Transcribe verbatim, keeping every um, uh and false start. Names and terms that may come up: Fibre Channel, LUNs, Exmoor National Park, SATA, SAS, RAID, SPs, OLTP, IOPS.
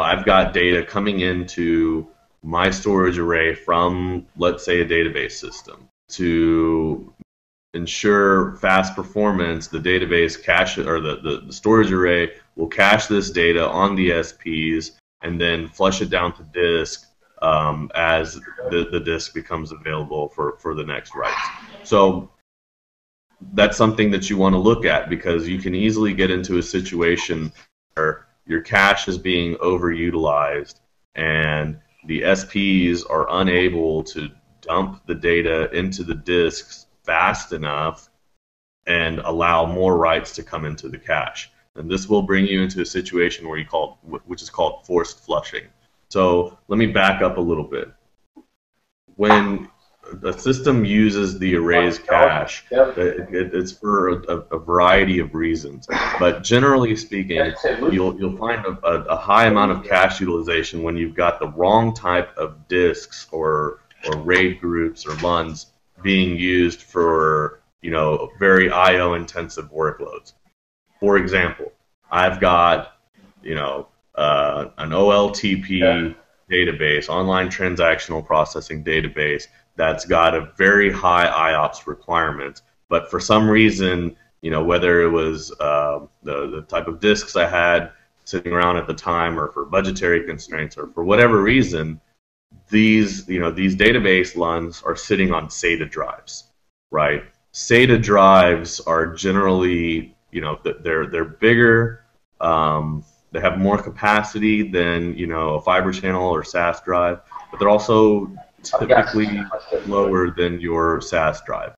know, I've got data coming into my storage array from, let's say, a database system. To ensure fast performance, the database cache, or the, the, the storage array will cache this data on the S Ps and then flush it down to disk um, as the, the disk becomes available for, for the next writes. So that's something that you want to look at, because you can easily get into a situation where your cache is being overutilized and the S Ps are unable to dump the data into the disks fast enough and allow more writes to come into the cache. And this will bring you into a situation where you call, which is called forced flushing. So let me back up a little bit. When the system uses the array's cache, it, it's for a, a variety of reasons. But generally speaking, you'll, you'll find a, a high amount of cache utilization when you've got the wrong type of disks or or RAID groups or LUNs being used for, you know, very I O intensive workloads. For example, I've got, you know, uh, an O L T P yeah. database, online transactional processing database, that's got a very high I O P S requirement. But for some reason, you know, whether it was uh, the, the type of disks I had sitting around at the time, or for budgetary constraints, or for whatever reason, These, you know, these database LUNs are sitting on SATA drives, right? SATA drives are generally, you know, they're they're bigger, um, they have more capacity than, you know, a Fibre Channel or S A S drive, but they're also typically lower than your S A S drive.